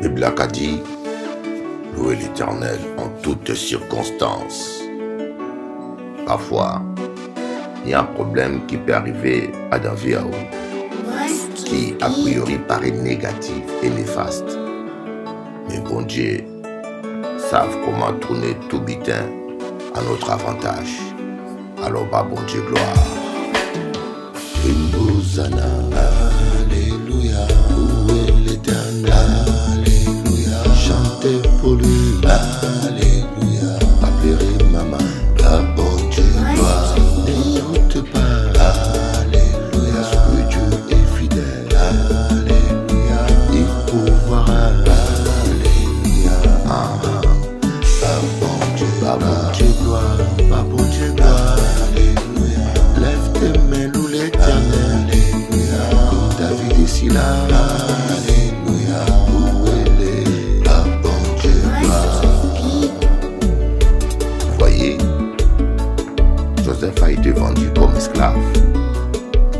Le Black a dit, louez l'Éternel en toutes circonstances. Parfois, il y a un problème qui peut arriver à David Aou, qui a priori paraît négatif et néfaste. Mais bon Dieu, savent comment tourner tout bitin à notre avantage. Alors, bah, bon Dieu, gloire. Alléluia, louez l'Éternel. Alléluia, chantez pour lui. Alléluia, appelez maman. Bah, bon Dieu, gloire. N'écoute pas. Alléluia, parce que Dieu est fidèle. Alléluia, il pourvoira. Alléluia, bah, bon Dieu, gloire. Bah, bon Dieu, gloire. Alléluia, lève tes mains, loue l'Éternel. Alléluia, louez la bonne Dieu. Vous voyez, Joseph a été vendu comme esclave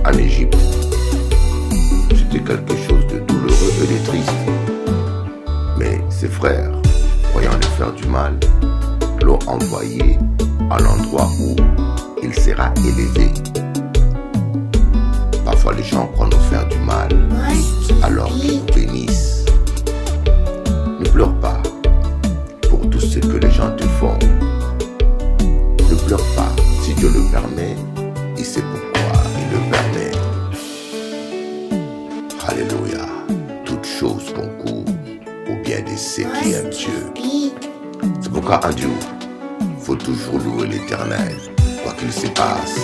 en Égypte. C'était quelque chose de douloureux et de triste. Mais ses frères, voyant lui faire du mal, l'ont envoyé à l'endroit où il sera élevé. Parfois les gens croient nous faire du mal alors qu'ils nous bénissent. Ne pleure pas pour tout ce que les gens te font. Ne pleure pas si Dieu le permet. Il sait pourquoi il le permet. Alléluia. Toutes choses concourent au bien de ceux qui aiment Dieu. C'est pourquoi en Dieu, il faut toujours louer l'Éternel, quoi qu'il se passe.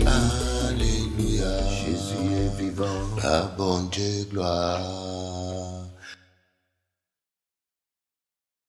Alléluia, Jésus est vivant. Ah bon Dieu, gloire.